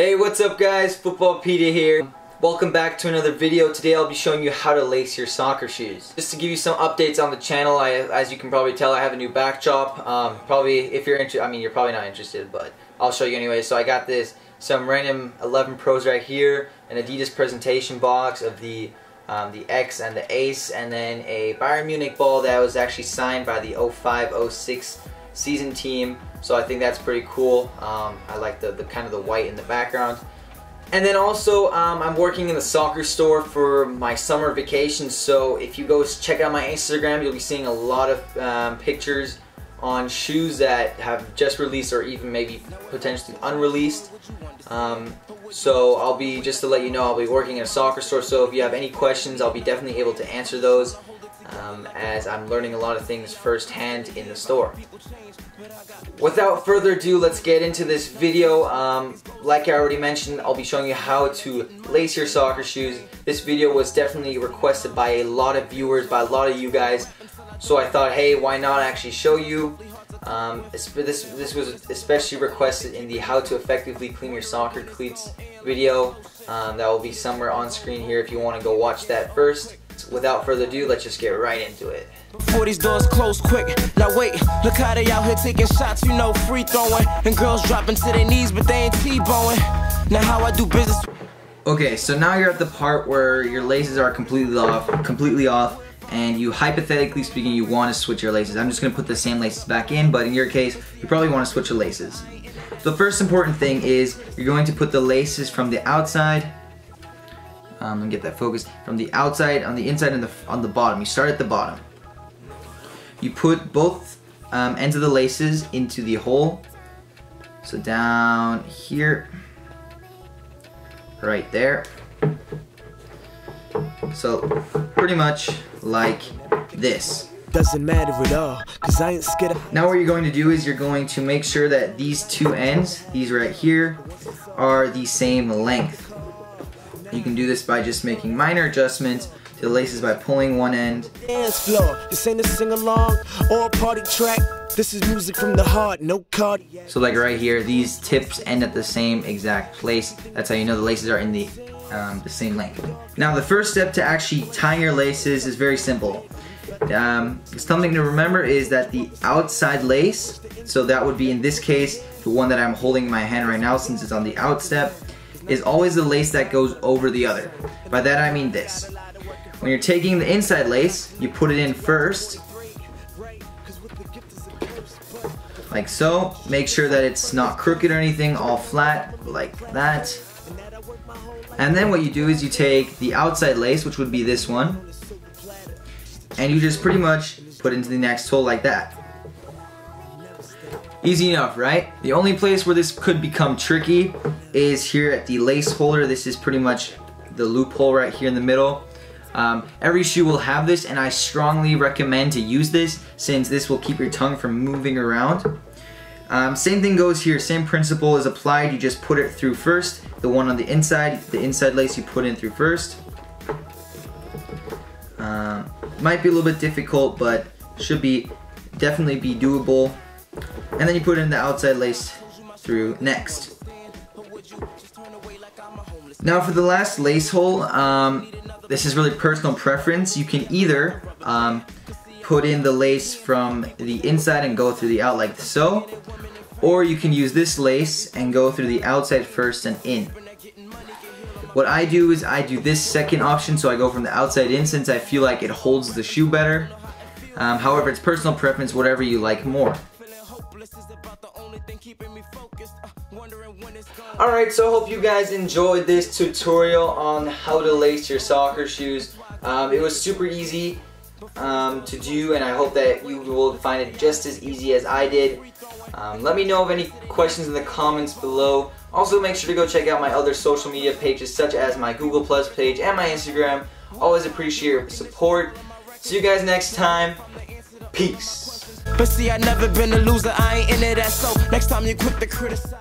Hey, what's up guys? Footballpedia here. Welcome back to another video. Today I'll be showing you how to lace your soccer shoes. Just to give you some updates on the channel, as you can probably tell, I have a new backdrop. Probably, if you're interested, I mean, you're probably not interested, but I'll show you anyway. So I got some random 11 Pros right here, an Adidas presentation box of the X and the Ace, and then a Bayern Munich ball that was actually signed by the 05-06 season team. So I think that's pretty cool. I like the kind of the white in the background. And then also I'm working in the soccer store for my summer vacation, so if you go check out my Instagram, you'll be seeing a lot of pictures on shoes that have just released or even maybe potentially unreleased. So I'll be, just to let you know, I'll be working in a soccer store, so if you have any questions, I'll be definitely able to answer those. As I'm learning a lot of things firsthand in the store. Without further ado, let's get into this video. Like I already mentioned, I'll be showing you how to lace your soccer shoes. This video was definitely requested by a lot of viewers, by a lot of you guys. So I thought, hey, why not actually show you? This was especially requested in the how to effectively clean your soccer cleats video. That will be somewhere on screen here if you want to go watch that first. Without further ado, let's just get right into it. Before these doors close quick, now wait, look how they out here taking shots, you know, free throwing, and girls dropping to their knees, but they ain't T-bowing. Now how I do business. Okay, so now you're at the part where your laces are completely off, and you, hypothetically speaking, you want to switch your laces. I'm just gonna put the same laces back in, but in your case, you probably want to switch your laces. The first important thing is you're going to put the laces from the outside. Let me get that focus. From the outside, on the inside, and on the bottom. You start at the bottom. You put both ends of the laces into the hole. So down here, right there. So pretty much like this. Doesn't matter at all, 'cause I ain't scared of. Now what you're going to do is you're going to make sure that these two ends, these right here, are the same length. You can do this by just making minor adjustments to the laces by pulling one end. Dance floor. This ain't a sing-along or party track. This is music from the heart, no card. So like right here, these tips end at the same exact place. That's how you know the laces are in the same length. Now the first step to actually tying your laces is very simple. Something to remember is that the outside lace, so that would be in this case the one that I'm holding in my hand right now since it's on the out step, is always the lace that goes over the other. By that I mean this. When you're taking the inside lace, you put it in first, like so. Make sure that it's not crooked or anything, all flat, like that. And then what you do is you take the outside lace, which would be this one, and you just pretty much put it into the next hole like that. Easy enough, right? The only place where this could become tricky is here at the lace holder. This is pretty much the loophole right here in the middle. Every shoe will have this, and I strongly recommend to use this since this will keep your tongue from moving around. Same thing goes here, same principle is applied. You just put it through first. The one on the inside lace you put in through first. Might be a little bit difficult, but should be definitely be doable. And then you put in the outside lace through next. Now for the last lace hole, this is really personal preference. You can either put in the lace from the inside and go through the out like so, or you can use this lace and go through the outside first and in. What I do is I do this second option, so I go from the outside in since I feel like it holds the shoe better. However, it's personal preference, whatever you like more. Alright, so I hope you guys enjoyed this tutorial on how to lace your soccer shoes. It was super easy to do, and I hope that you will find it just as easy as I did. Let me know of any questions in the comments below. Also, make sure to go check out my other social media pages such as my Google+ page and my Instagram. Always appreciate your support. See you guys next time. Peace. But see, I never been a loser, I ain't into that, so next time you quit the criticize.